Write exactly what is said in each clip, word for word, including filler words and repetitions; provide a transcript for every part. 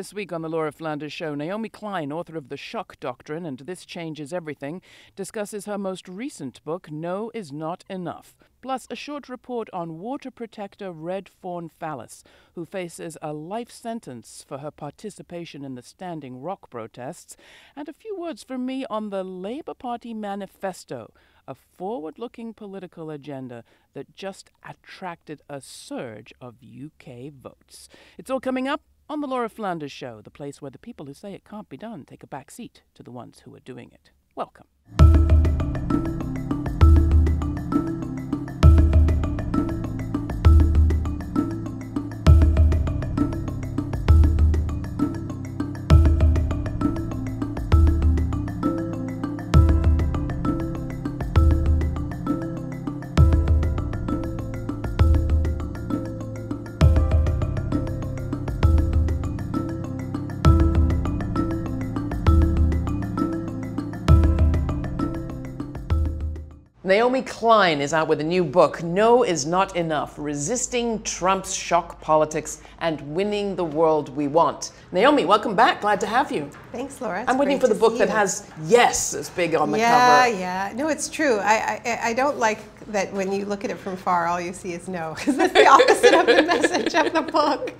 This week on The Laura Flanders Show, Naomi Klein, author of The Shock Doctrine and This Changes Everything, discusses her most recent book, No Is Not Enough, plus a short report on water protector Red Fawn Fallis, who faces a life sentence for her participation in the Standing Rock protests, and a few words from me on the Labour Party Manifesto, a forward-looking political agenda that just attracted a surge of U K votes. It's all coming up on The Laura Flanders Show, the place where the people who say it can't be done take a back seat to the ones who are doing it. Welcome. Naomi Klein is out with a new book, No Is Not Enough, Resisting Trump's Shock Politics and Winning the World We Want. Naomi, welcome back. Glad to have you. Thanks, Laura. It's I'm waiting for the book that you. has yes as big on the yeah, cover. Yeah, yeah. No, it's true. I, I, I don't like that when you look at it from far, all you see is no, because that's the opposite of the message of the book.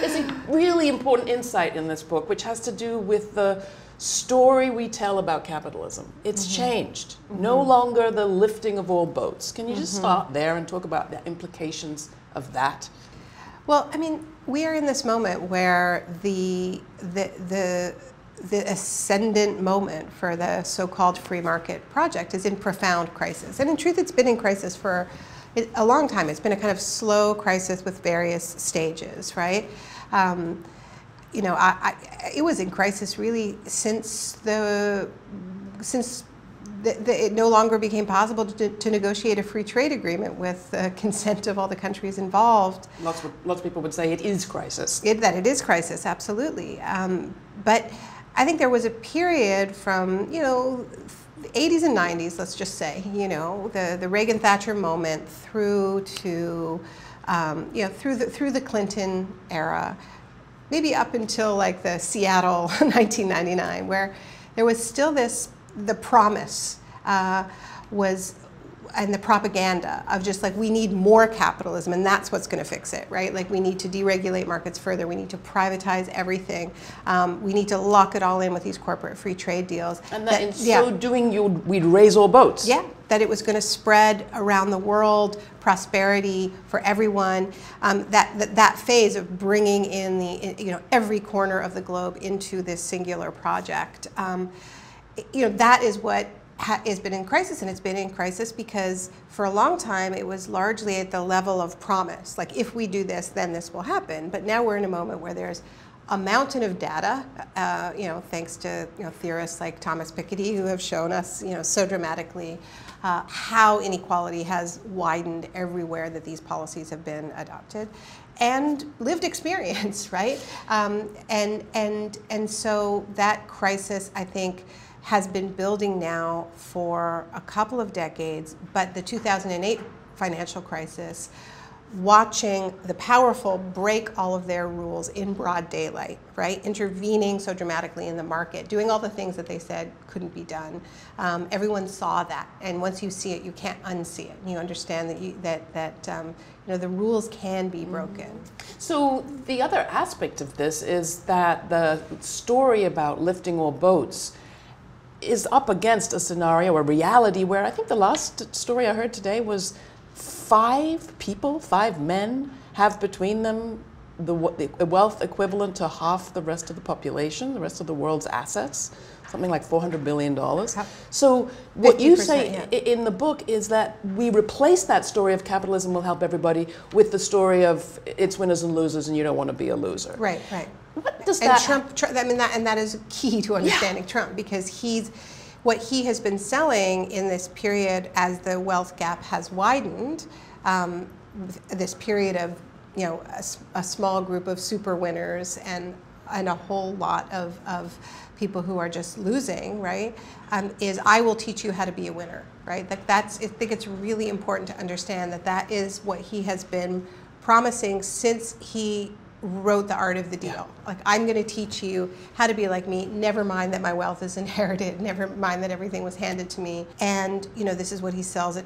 There's a really important insight in this book, which has to do with the story we tell about capitalism. It's mm-hmm. changed. Mm-hmm. No longer the lifting of all boats. Can you mm-hmm. just start there and talk about the implications of that? Well, I mean, we are in this moment where the the the the ascendant moment for the so-called free market project is in profound crisis. And in truth, it's been in crisis for a long time. It's been a kind of slow crisis with various stages, right? Um, You know, I, I, it was in crisis really since the since the, the, it no longer became possible to, to negotiate a free trade agreement with the consent of all the countries involved. Lots of, lots of people would say it is crisis. It, that it is crisis, absolutely. Um, but I think there was a period from you know the eighties and nineties, let's just say, you know, the the Reagan-Thatcher moment through to um, you know through the through the Clinton era. Maybe up until like the Seattle nineteen ninety-nine, where there was still this, the promise uh, was, and the propaganda of just like, we need more capitalism and that's what's going to fix it, right? Like we need to deregulate markets further, we need to privatize everything, um, we need to lock it all in with these corporate free trade deals. And that, that in yeah, so doing, you we'd raise all boats. Yeah, that it was going to spread around the world, prosperity for everyone. Um, that, that that phase of bringing in the you know every corner of the globe into this singular project, um, you know that is what has been in crisis, and it's been in crisis because for a long time it was largely at the level of promise, like if we do this, then this will happen. But now we're in a moment where there's a mountain of data, uh, you know, thanks to you know theorists like Thomas Piketty, who have shown us, you know, so dramatically uh, how inequality has widened everywhere that these policies have been adopted, and lived experience, right? Um, and and and so that crisis, I think, has been building now for a couple of decades, but the two thousand eight financial crisis, watching the powerful break all of their rules in broad daylight, right? Intervening so dramatically in the market, doing all the things that they said couldn't be done. Um, everyone saw that, and once you see it, you can't unsee it. You understand that you, that that um, you know the rules can be broken. So the other aspect of this is that the story about lifting all boats is up against a scenario, a reality where I think the last story I heard today was Five people, five men, have between them the, the wealth equivalent to half the rest of the population, the rest of the world's assets, something like four hundred billion dollars. So what you say yeah. in the book is that we replace that story of capitalism will help everybody with the story of it's winners and losers and you don't want to be a loser. Right, right. What does and that... Trump, Trump, I mean, that, and that is key to understanding yeah. Trump, because he's... what he has been selling in this period as the wealth gap has widened, um, this period of you know a, a small group of super winners and and a whole lot of, of people who are just losing, right, um, is I will teach you how to be a winner, right? That, that's, I think it's really important to understand that that is what he has been promising since he wrote The Art of the Deal. Yeah. Like, I'm going to teach you how to be like me. Never mind that my wealth is inherited. Never mind that everything was handed to me. And, you know, this is what he sells at,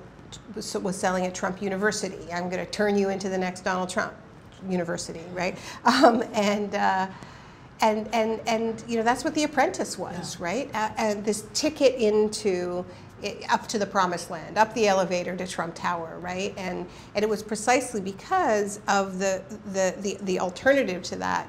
was selling at Trump University. I'm going to turn you into the next Donald Trump University, right? Um, and, uh, and, and, and, you know, that's what The Apprentice was, yeah. right? Uh, and this ticket into It, up to the promised land, up the elevator to Trump Tower, right? And and it was precisely because of the the the, the alternative to that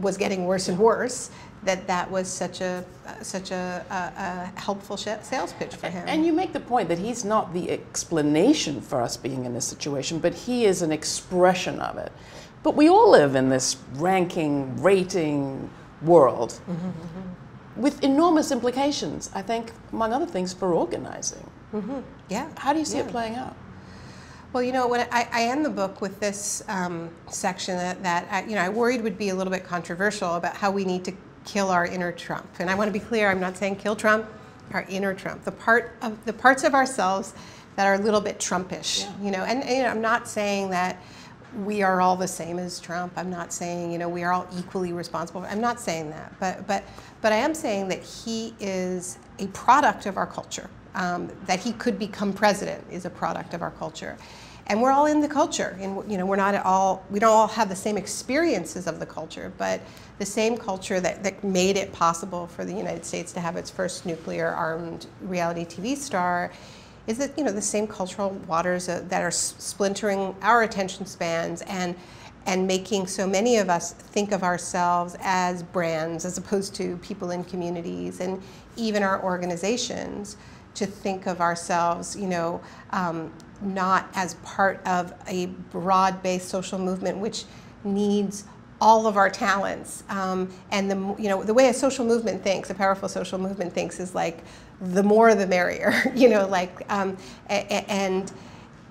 was getting worse and worse that that was such a uh, such a, a, a helpful sh sales pitch for him. And you make the point that he's not the explanation for us being in this situation, but he is an expression of it. But we all live in this ranking, rating world. Mm-hmm, mm-hmm. With enormous implications, I think, among other things, for organizing. Mm-hmm. Yeah. How do you see yeah. it playing out? Well, you know, when I, I end the book with this um, section that, that I, you know, I worried would be a little bit controversial about how we need to kill our inner Trump. And I want to be clear, I'm not saying kill Trump, our inner Trump, the part of the parts of ourselves that are a little bit Trumpish. Yeah. You know, and, and you know, I'm not saying that we are all the same as Trump. I'm not saying, you know, we are all equally responsible. I'm not saying that, but but but I am saying that he is a product of our culture. Um, that he could become president is a product of our culture, and we're all in the culture. And you know, we're not at all. We don't all have the same experiences of the culture, but the same culture that that made it possible for the United States to have its first nuclear-armed reality T V star is that, you know, the same cultural waters uh, that are splintering our attention spans and and making so many of us think of ourselves as brands as opposed to people in communities and even our organizations, to think of ourselves, you know, um, not as part of a broad-based social movement which needs all of our talents. Um, and the you know the way a social movement thinks, a powerful social movement thinks, is like, the more the merrier, you know, like, um, and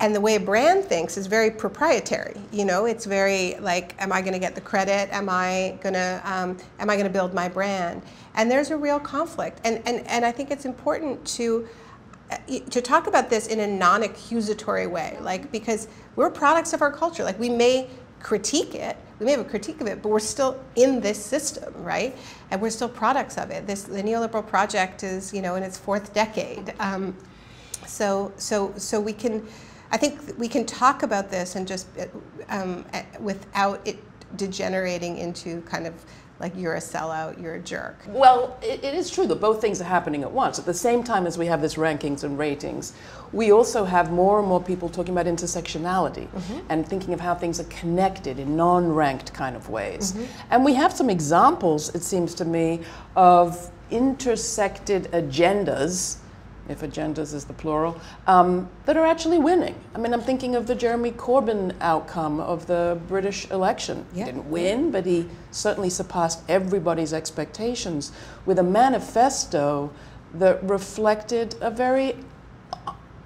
and the way a brand thinks is very proprietary. You know, it's very like, am I going to get the credit? Am I gonna um, am I going to build my brand? And there's a real conflict. And and and I think it's important to to talk about this in a non-accusatory way, like, because we're products of our culture. Like, we may critique it, we may have a critique of it, but we're still in this system, right? And we're still products of it. This, the neoliberal project is, you know, in its fourth decade. Um, so, so, so we can, I think we can talk about this and just um, without it degenerating into kind of like, you're a sellout, you're a jerk. Well, it, it is true that both things are happening at once. At the same time as we have this rankings and ratings, we also have more and more people talking about intersectionality mm-hmm. and thinking of how things are connected in non-ranked kind of ways. Mm-hmm. And we have some examples, it seems to me, of intersected agendas, if agendas is the plural, um, that are actually winning. I mean, I'm thinking of the Jeremy Corbyn outcome of the British election. Yeah. He didn't win, but he certainly surpassed everybody's expectations with a manifesto that reflected a very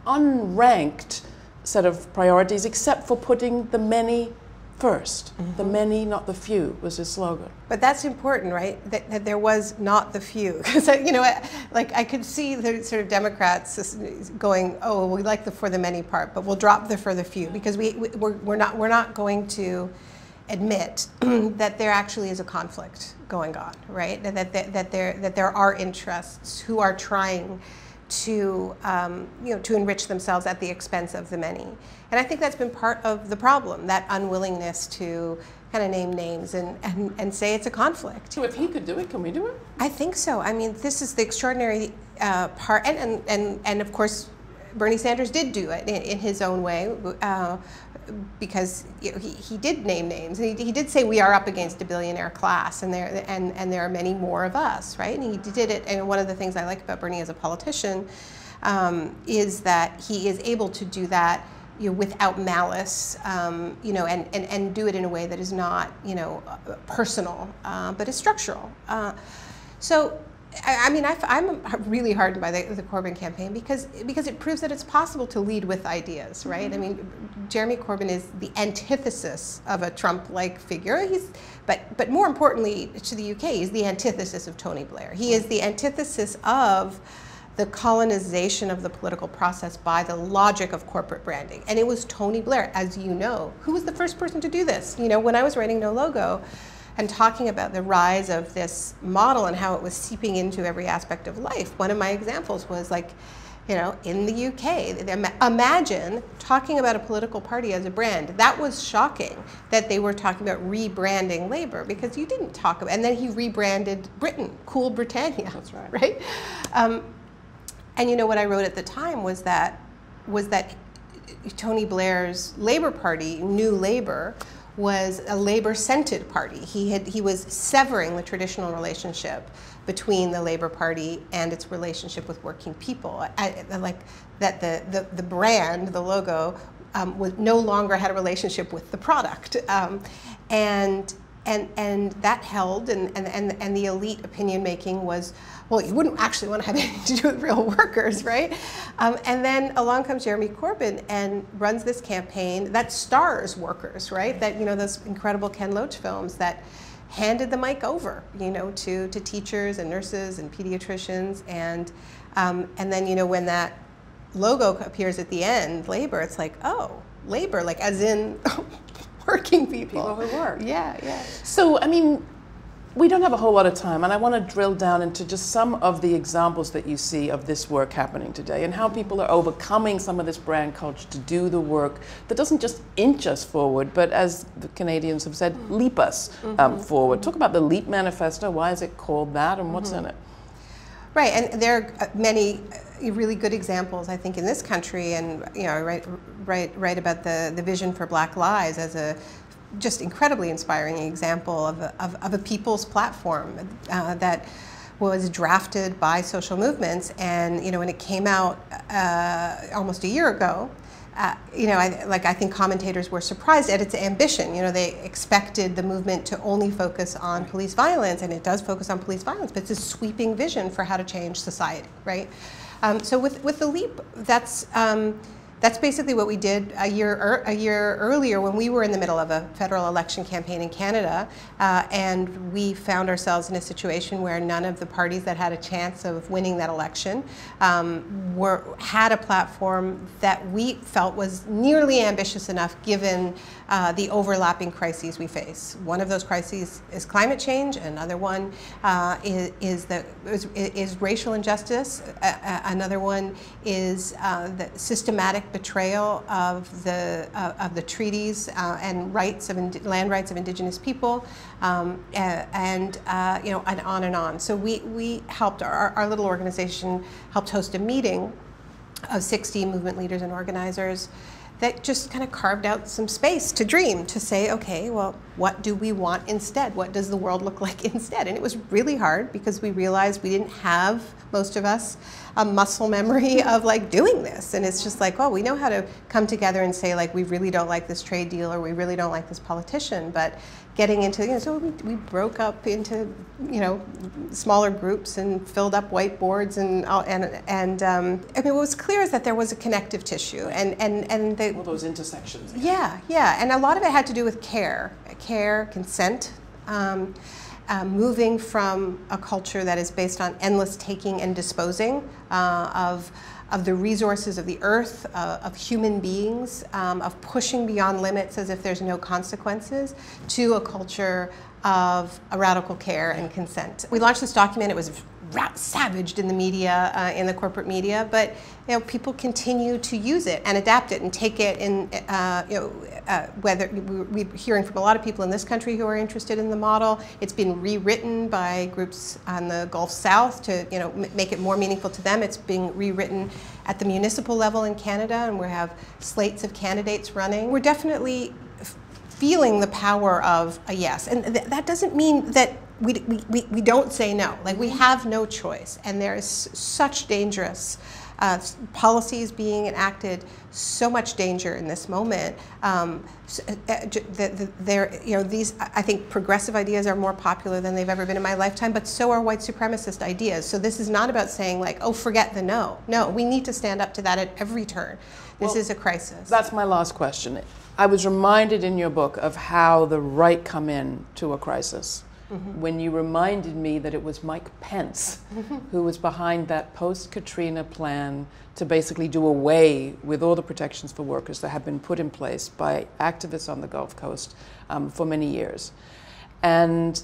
unranked set of priorities, except for putting the many first. Mm-hmm. The many, not the few, was his slogan. But that's important, right? That, that there was not the few. Because, you know, like, I could see the sort of Democrats going, oh, we like the for the many part, but we'll drop the for the few, because we, we're, we're, not, we're not going to admit that there actually is a conflict going on, right? That, that, that, there, that there are interests who are trying to um, you know, to enrich themselves at the expense of the many. And I think that's been part of the problem, that unwillingness to kind of name names and, and, and say it's a conflict. So if he could do it, can we do it? I think so. I mean, this is the extraordinary uh, part. And, and, and, and of course, Bernie Sanders did do it in, in his own way, uh, because you know, he, he did name names. He, he did say we are up against a billionaire class, and there, and, and there are many more of us, right? And he did it. And one of the things I like about Bernie as a politician um, is that he is able to do that, you know, without malice, um, you know, and, and, and do it in a way that is not, you know, personal, uh, but is structural. Uh, so. I mean, I, I'm really hardened by the, the Corbyn campaign because because it proves that it's possible to lead with ideas, right? Mm-hmm. I mean, Jeremy Corbyn is the antithesis of a Trump-like figure. He's, but but more importantly to the U K, he's the antithesis of Tony Blair. He is the antithesis of the colonization of the political process by the logic of corporate branding. And it was Tony Blair, as you know, who was the first person to do this. You know, when I was writing No Logo and talking about the rise of this model and how it was seeping into every aspect of life, one of my examples was like, you know, in the U K, imagine talking about a political party as a brand. That was shocking that they were talking about rebranding Labour, because you didn't talk about, and then he rebranded Britain, Cool Britannia. That's right. Right? Um, and you know what I wrote at the time was that, was that Tony Blair's Labour Party, New Labour, was a Labour-scented party. He, had, he was severing the traditional relationship between the Labour Party and its relationship with working people. I, I like that the, the, the brand, the logo, um, was, no longer had a relationship with the product. Um, and, and, and that held, and, and, and, and the elite opinion making was, well, you wouldn't actually want to have anything to do with real workers, right? Um, and then along comes Jeremy Corbyn and runs this campaign that stars workers, right? That, you know, those incredible Ken Loach films that handed the mic over, you know, to, to teachers and nurses and pediatricians. And, um, and then, you know, when that logo appears at the end, Labour, it's like, oh, Labour, like as in working people. People who work. Yeah, yeah. So, I mean, we don't have a whole lot of time, and I want to drill down into just some of the examples that you see of this work happening today and how people are overcoming some of this brand culture to do the work that doesn't just inch us forward, but as the Canadians have said, leap us um, mm-hmm. forward. Talk about the Leap Manifesto. Why is it called that, and what's mm-hmm. in it? Right, and there are many really good examples, I think, in this country, and you know, I write, write, write about the, the Vision for Black Lives as a just incredibly inspiring example of a, of, of a people's platform uh, that was drafted by social movements. And you know, when it came out uh, almost a year ago, uh, you know, I, like I think commentators were surprised at its ambition. You know, they expected the movement to only focus on police violence, and it does focus on police violence, but it's a sweeping vision for how to change society, right? Um, so with with the Leap, that's. Um, That's basically what we did a year a year earlier when we were in the middle of a federal election campaign in Canada, uh, and we found ourselves in a situation where none of the parties that had a chance of winning that election um, were had a platform that we felt was nearly ambitious enough given uh, the overlapping crises we face. One of those crises is climate change. Another one uh, is is the is, is racial injustice. Uh, another one is uh, the systematic betrayal of the uh, of the treaties uh, and rights of land rights of Indigenous people, um, and uh, you know, and on and on. So we we helped our our little organization helped host a meeting of sixty movement leaders and organizers that just kind of carved out some space to dream, to say, okay, well, what do we want instead? What does the world look like instead? And it was really hard because we realized we didn't have, most of us, a muscle memory of like doing this. And it's just like, oh, we know how to come together and say like, we really don't like this trade deal, or we really don't like this politician, but getting into, you know, so we, we broke up into, you know, smaller groups and filled up whiteboards, and and and um, I mean, what was clear is that there was a connective tissue, and and and the, all those intersections. Yeah, yeah, and a lot of it had to do with care, care, consent, um, uh, moving from a culture that is based on endless taking and disposing uh, of. of the resources of the earth, uh, of human beings, um, of pushing beyond limits as if there's no consequences, to a culture of a radical care and consent. We launched this document. It was rat savaged in the media, uh, in the corporate media, but you know, people continue to use it and adapt it and take it in, uh, you know, uh, whether we, we're hearing from a lot of people in this country who are interested in the model. It's been rewritten by groups on the Gulf South to, you know, m make it more meaningful to them. It's being rewritten at the municipal level in Canada, and we have slates of candidates running. We're definitely feeling the power of a yes, and th that doesn't mean that we, we, we don't say no. Like, we have no choice, and there is such dangerous uh, policies being enacted, so much danger in this moment. Um, so, uh, the, the, you know, these, I think, progressive ideas are more popular than they've ever been in my lifetime, but so are white supremacist ideas. So this is not about saying like, oh, forget the no. No, we need to stand up to that at every turn. This well, is a crisis. That's my last question. I was reminded in your book of how the right come in to a crisis. mm-hmm. when you reminded me that it was Mike Pence who was behind that post-Katrina plan to basically do away with all the protections for workers that had been put in place by activists on the Gulf Coast um, for many years. And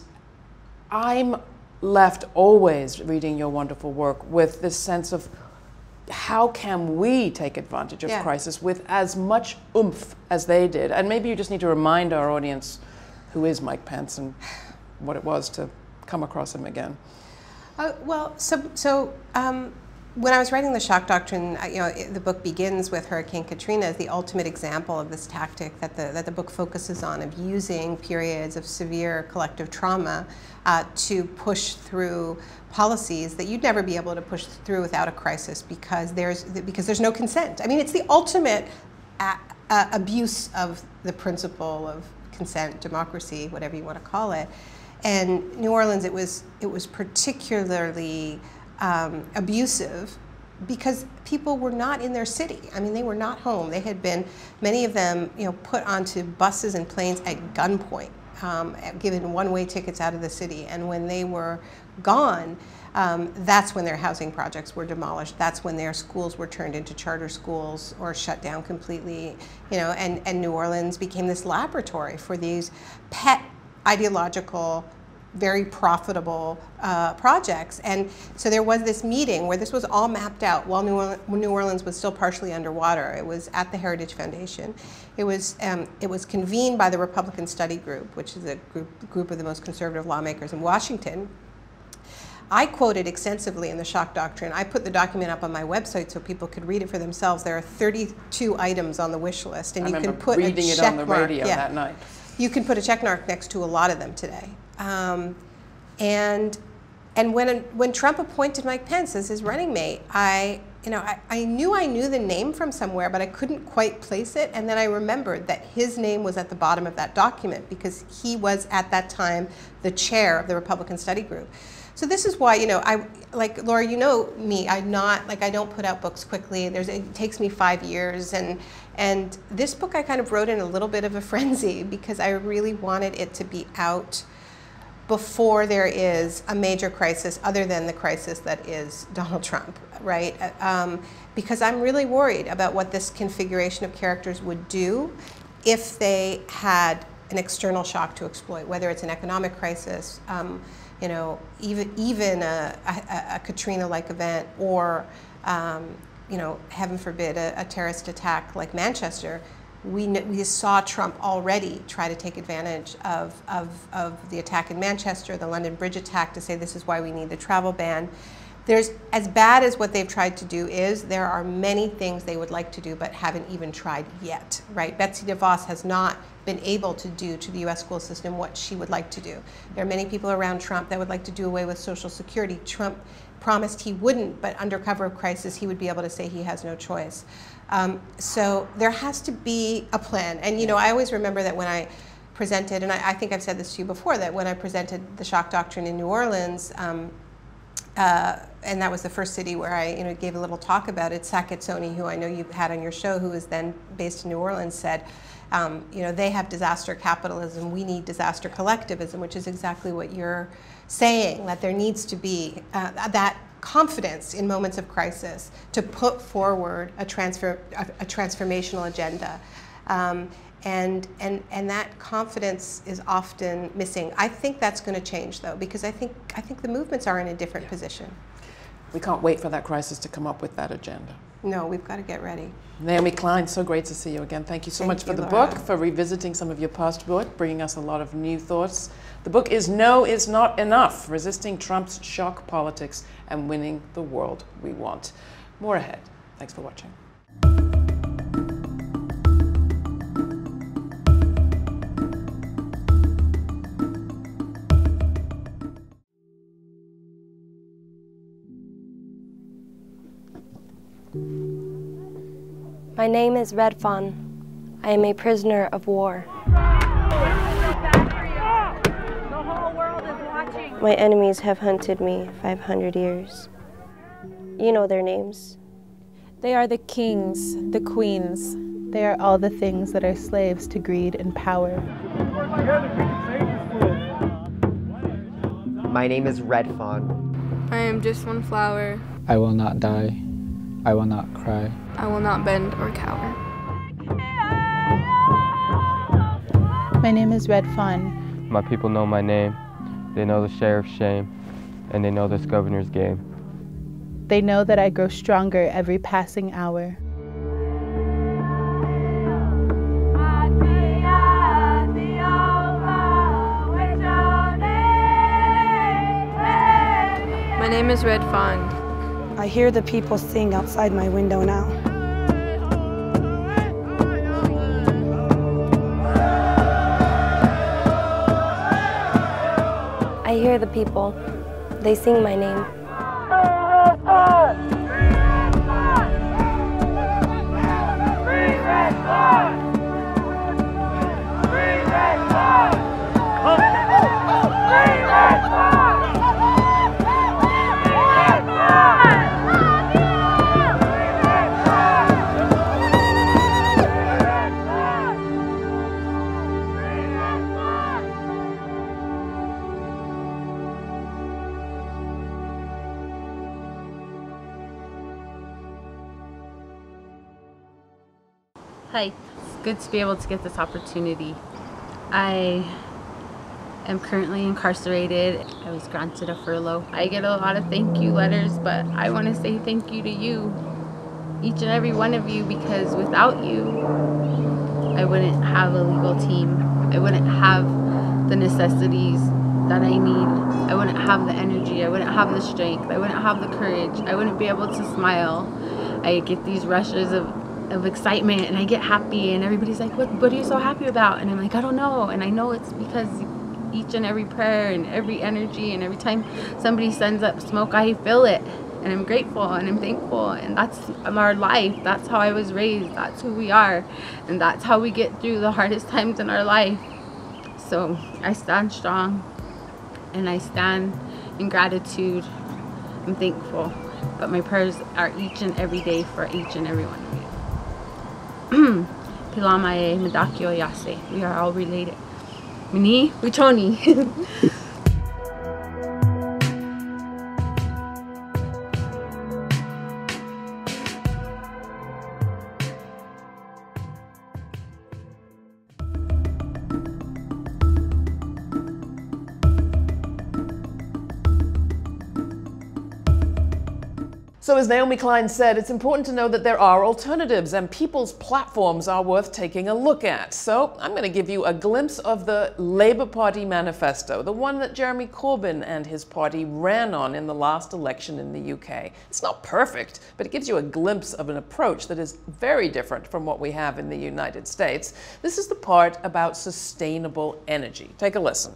I'm left always reading your wonderful work with this sense of how can we take advantage of yeah. crisis with as much oomph as they did? And maybe you just need to remind our audience who is Mike Pence and what it was to come across him again. Uh, well, so, so um, when I was writing The Shock Doctrine, I, you know, it, the book begins with Hurricane Katrina as the ultimate example of this tactic that the, that the book focuses on, of using periods of severe collective trauma Uh, to push through policies that you'd never be able to push through without a crisis, because there's because there's no consent. I mean, it's the ultimate a, uh, abuse of the principle of consent, democracy, whatever you want to call it. And New Orleans, it was it was particularly um, abusive, because people were not in their city. I mean, they were not home. They had been, many of them, you know, put onto buses and planes at gunpoint. Um, given one-way tickets out of the city, and when they were gone, um, that's when their housing projects were demolished. That's when their schools were turned into charter schools or shut down completely. You know, and and New Orleans became this laboratory for these pet ideological, very profitable uh, projects. And so there was this meeting where this was all mapped out while New Orleans, New Orleans was still partially underwater. It was at the Heritage Foundation. It was, um, it was convened by the Republican Study Group, which is a group, group of the most conservative lawmakers in Washington. I quoted extensively in The Shock Doctrine. I put the document up on my website so people could read it for themselves. There are thirty-two items on the wish list, and I you can put reading a it check on the radio mark. Yeah. That night. You can put a check mark next to a lot of them today. Um, and and when when Trump appointed Mike Pence as his running mate, I you know I, I knew I knew the name from somewhere, but I couldn't quite place it. And then I remembered that his name was at the bottom of that document, because he was at that time the chair of the Republican Study Group. So this is why, you know, I, like Laura, you know me, I'm not, like I don't put out books quickly. There's, it takes me five years. And, and this book I kind of wrote in a little bit of a frenzy, because I really wanted it to be out before there is a major crisis other than the crisis that is Donald Trump, right? Um, because I'm really worried about what this configuration of characters would do if they had an external shock to exploit, whether it's an economic crisis, um, you know, even even a, a, a Katrina-like event, or, um, you know, heaven forbid, a, a terrorist attack like Manchester. We, we saw Trump already try to take advantage of, of, of the attack in Manchester, the London Bridge attack, to say this is why we need the travel ban. There's, as bad as what they've tried to do is, there are many things they would like to do but haven't even tried yet, right? Betsy DeVos has not been able to do to the U S school system what she would like to do. There are many people around Trump that would like to do away with Social Security. Trump promised he wouldn't, but under cover of crisis, he would be able to say he has no choice. Um, so there has to be a plan. And you know, I always remember that when I presented, and I, I think I've said this to you before, that when I presented The Shock Doctrine in New Orleans, um, Uh, and that was the first city where I you know, gave a little talk about it. Saket Soni, who I know you had on your show, who was then based in New Orleans, said, um, you know, they have disaster capitalism, we need disaster collectivism, which is exactly what you're saying, that there needs to be uh, that confidence in moments of crisis to put forward a, transfer, a, a transformational agenda. Um, And, and, and that confidence is often missing. I think that's going to change, though, because I think, I think the movements are in a different yeah. position. We can't wait for that crisis to come up with that agenda. No, we've got to get ready. Naomi Klein, so great to see you again. Thank you so Thank much for you, the Laura. book, for revisiting some of your past work, bringing us a lot of new thoughts. The book is No Is Not Enough, Resisting Trump's Shock Politics and Winning the World We Want. More ahead. Thanks for watching. My name is Red Fawn. I am a prisoner of war. My enemies have hunted me five hundred years. You know their names. They are the kings, the queens. They are all the things that are slaves to greed and power. My name is Red Fawn. I am just one flower. I will not die. I will not cry. I will not bend or cower. My name is Red Fawn. My people know my name. They know the sheriff's shame. And they know this governor's game. They know that I grow stronger every passing hour. My name is Red Fawn. I hear the people sing outside my window now. I hear the people. They sing my name. Hi, it's good to be able to get this opportunity. I am currently incarcerated. I was granted a furlough. I get a lot of thank you letters, but I want to say thank you to you, each and every one of you, because without you, I wouldn't have a legal team. I wouldn't have the necessities that I need. I wouldn't have the energy. I wouldn't have the strength. I wouldn't have the courage. I wouldn't be able to smile. I get these rushes of of excitement, and I get happy, and everybody's like, what, what are you so happy about? And I'm like, I don't know. And I know it's because each and every prayer and every energy and every time somebody sends up smoke, I feel it, and I'm grateful and I'm thankful, and that's our life. That's how I was raised. That's who we are, and that's how we get through the hardest times in our life. So I stand strong, and I stand in gratitude. I'm thankful, but my prayers are each and every day for each and every one of you. Pilamae Madakyo Yase. We are all related. Mini Wichoni. So as Naomi Klein said, it's important to know that there are alternatives and people's platforms are worth taking a look at. So I'm going to give you a glimpse of the Labour Party Manifesto, the one that Jeremy Corbyn and his party ran on in the last election in the U K. It's not perfect, but it gives you a glimpse of an approach that is very different from what we have in the United States. This is the part about sustainable energy. Take a listen.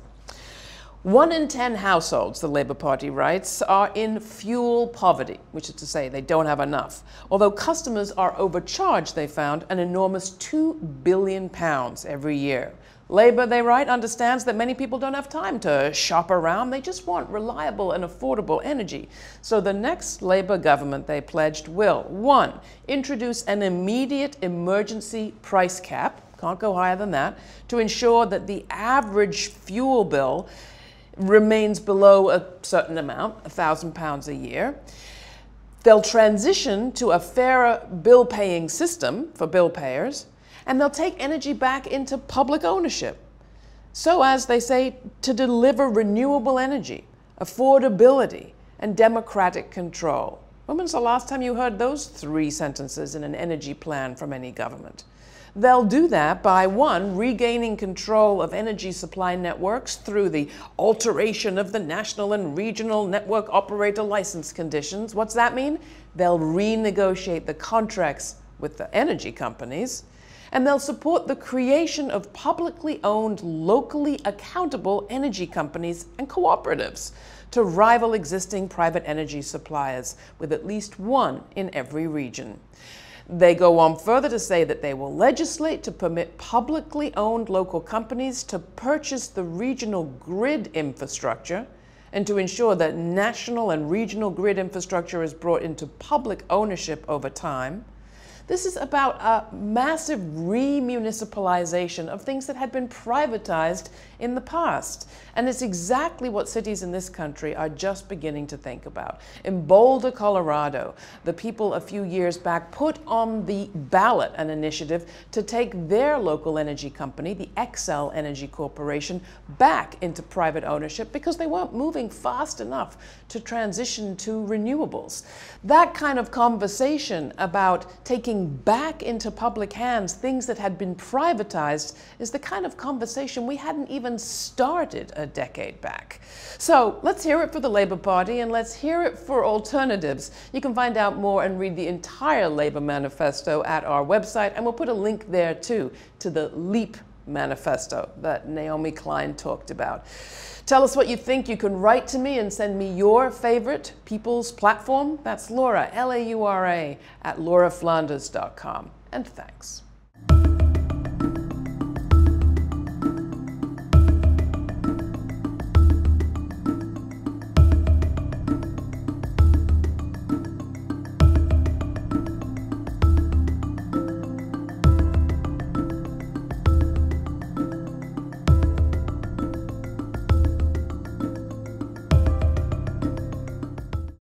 One in ten households, the Labour Party writes, are in fuel poverty, which is to say they don't have enough. Although customers are overcharged, they found an enormous two billion pounds every year. Labour, they write, understands that many people don't have time to shop around. They just want reliable and affordable energy. So the next Labour government, they pledged, will, one, introduce an immediate emergency price cap, can't go higher than that, to ensure that the average fuel bill remains below a certain amount, one thousand pounds a year. They'll transition to a fairer bill-paying system for bill payers, and they'll take energy back into public ownership. So as they say, to deliver renewable energy, affordability, and democratic control. When was the last time you heard those three sentences in an energy plan from any government? They'll do that by, one, regaining control of energy supply networks through the alteration of the national and regional network operator license conditions. What's that mean? They'll renegotiate the contracts with the energy companies, and they'll support the creation of publicly owned, locally accountable energy companies and cooperatives to rival existing private energy suppliers, with at least one in every region. They go on further to say that they will legislate to permit publicly owned local companies to purchase the regional grid infrastructure and to ensure that national and regional grid infrastructure is brought into public ownership over time. This is about a massive re-municipalization of things that had been privatized in the past. And it's exactly what cities in this country are just beginning to think about. In Boulder, Colorado, the people a few years back put on the ballot an initiative to take their local energy company, the Xcel Energy Corporation, back into private ownership because they weren't moving fast enough to transition to renewables. That kind of conversation about taking back into public hands things that had been privatized is the kind of conversation we hadn't even started a decade back. So let's hear it for the Labour Party and let's hear it for alternatives. You can find out more and read the entire Labour Manifesto at our website, and we'll put a link there too to the Leap Manifesto that Naomi Klein talked about. Tell us what you think. You can write to me and send me your favorite people's platform. That's Laura, L A U R A, at laura flanders dot com. And thanks.